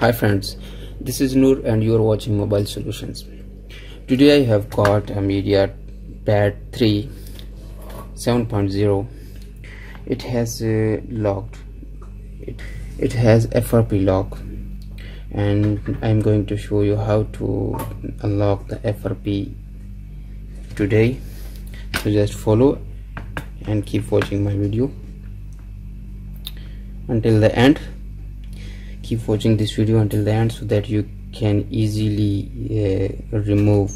Hi friends, this is Noor and you are watching Mobile Solutions. Today I have got a MediaPad 3 7.0. It has locked. It has FRP lock, and I'm going to show you how to unlock the FRP today. So just follow and keep watching my video until the end. Keep watching this video until the end so that you can easily remove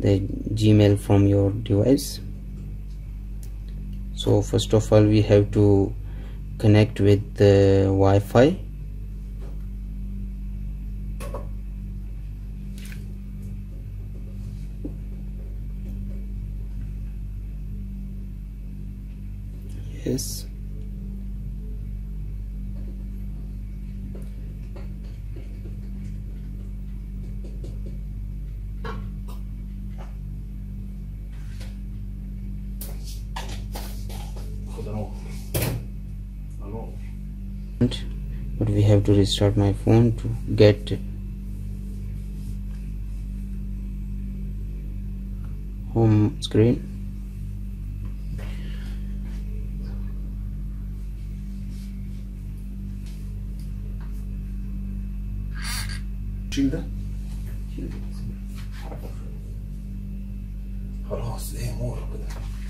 the Gmail from your device. So first of all, we have to connect with the Wi-Fi. Yes. But we have to restart my phone to get home screen. Chinda. خلاص ايه مور كده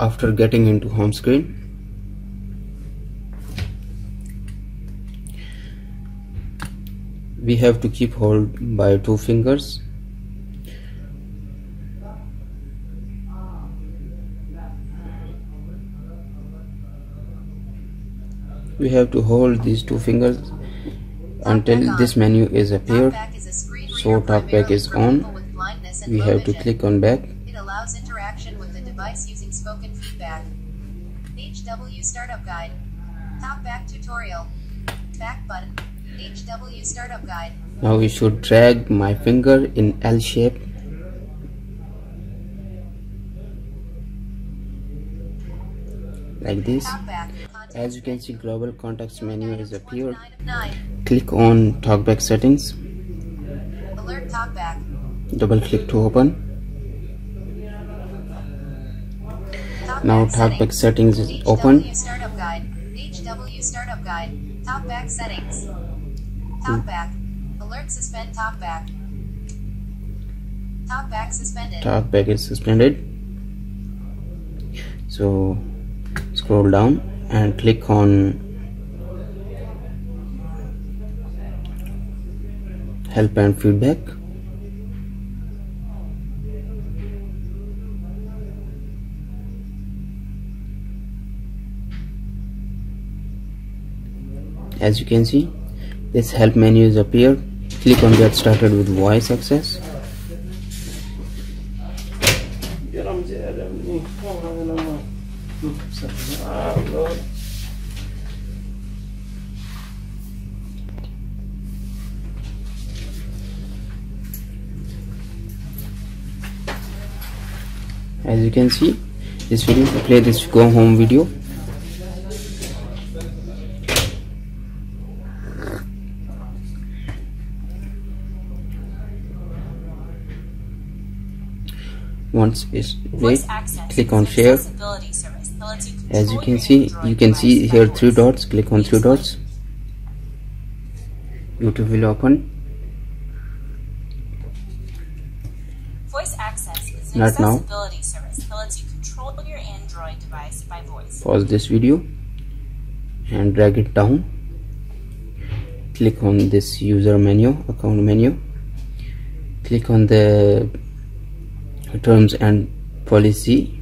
After getting into home screen, we have to keep hold by two fingers until this menu is appeared. So Talkback is on. We have to click on back. Allows interaction with the device using spoken feedback. HW startup guide. Talkback tutorial. Back button. HW startup guide. Now we should drag my finger in L shape. Like this. As you can see, global context menu has appeared. Click on Talkback settings. Alert Talkback. Double click to open. Now Talkback settings is open. HW startup guide. Talkback settings. Talkback. Alert suspend Talkback. Talkback suspended. Talkback is suspended. So scroll down and click on help and feedback. As you can see, this help menu is appeared. Click on get started with voice access. As you can see, this video, play this go home video. Once it's played, click on share. As you can see here, three dots. Click on three dots. YouTube will open. Voice access is an accessibility service that lets you control your Android device by voice. Pause this video and drag it down. Click on this user menu, account menu. Click on the terms and policy.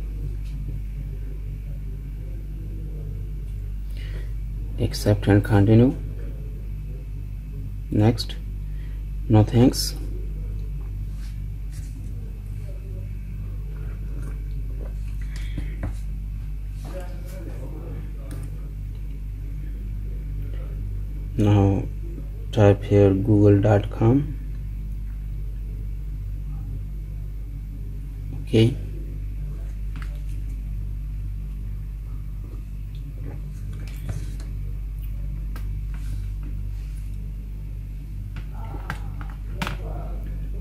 Accept and continue. Next. No thanks. Now type here google.com. okay,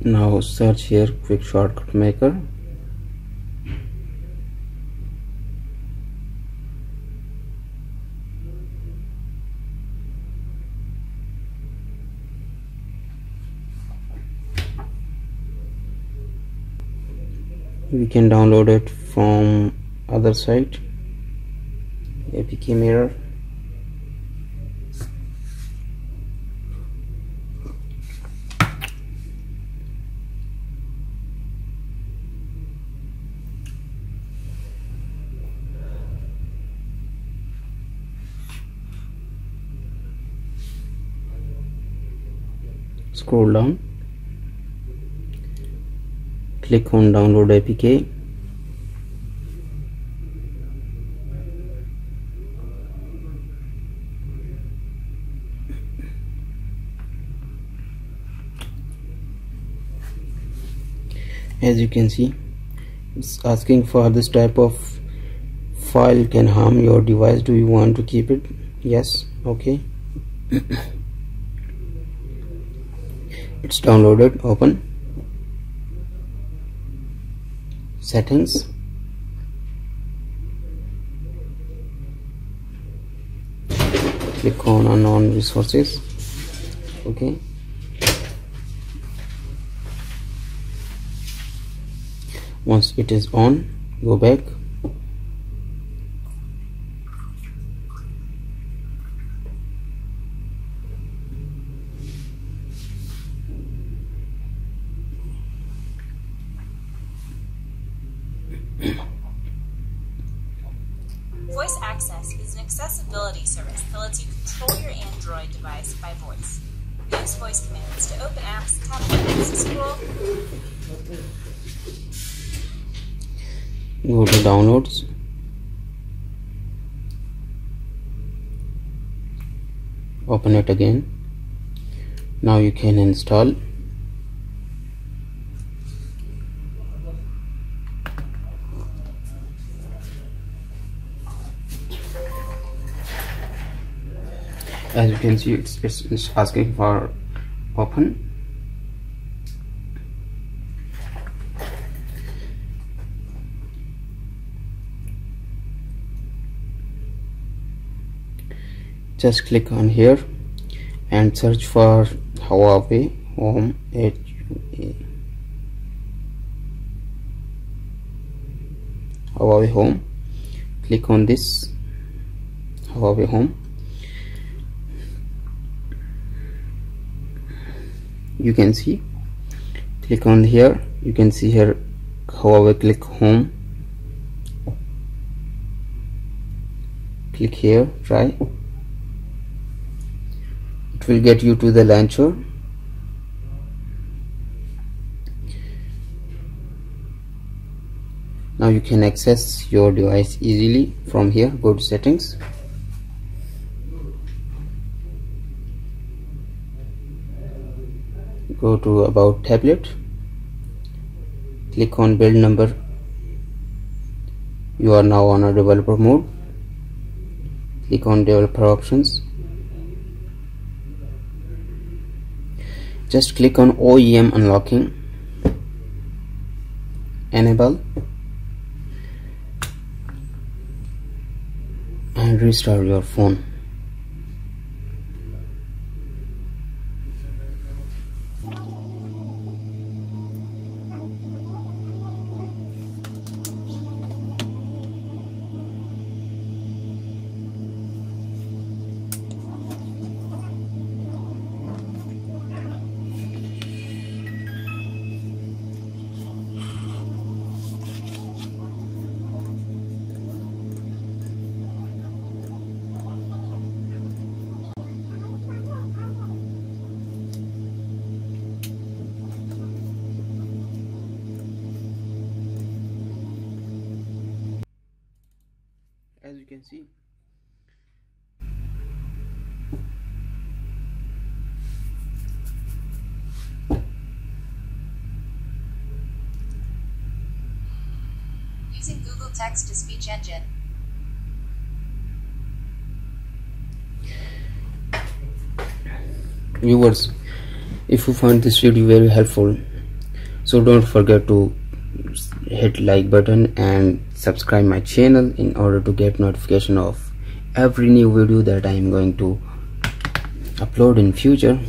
now search here quick shortcut maker. We can download it from other site, APK Mirror. Scroll down. Click on download APK. As you can see, it's asking for this type of file can harm your device. Do you want to keep it? Yes, okay. It's downloaded. Open. Settings. Click on unknown resources. Okay. Once it is on, go back. Voice access is an accessibility service that lets you control your Android device by voice. Use voice commands to open apps, tap buttons, scroll. Go to downloads. Open it again. Now you can install. As you can see, it's asking for open. Just click on here and search for Huawei Home HW. Huawei Home. Click on this Huawei Home. You can see, click on here, you can see here Huawei, click home, click here, try. It will get you to the launcher. Now you can access your device easily from here. Go to settings. Go to about tablet. Click on build number. You are now on a developer mode. Click on developer options. Just click on OEM unlocking. Enable. And restart your phone. can see. Using Google Text to Speech Engine. Viewers, if you find this video very helpful, so don't forget to hit like button and subscribe my channel in order to get notification of every new video that I am going to upload in future,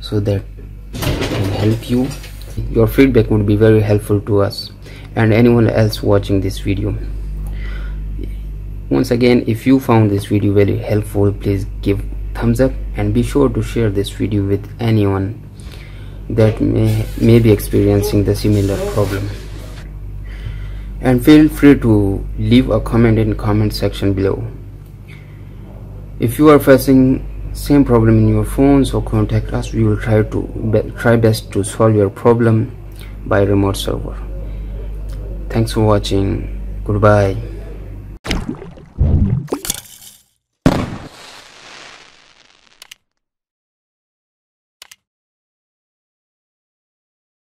so that can help you. Your feedback would be very helpful to us and anyone else watching this video. Once again, if you found this video very helpful, please give thumbs up and be sure to share this video with anyone that may be experiencing the similar problem, and feel free to leave a comment in comment section below. If you are facing same problem in your phone, so contact us. We will try best to solve your problem by remote server. Thanks for watching. Goodbye.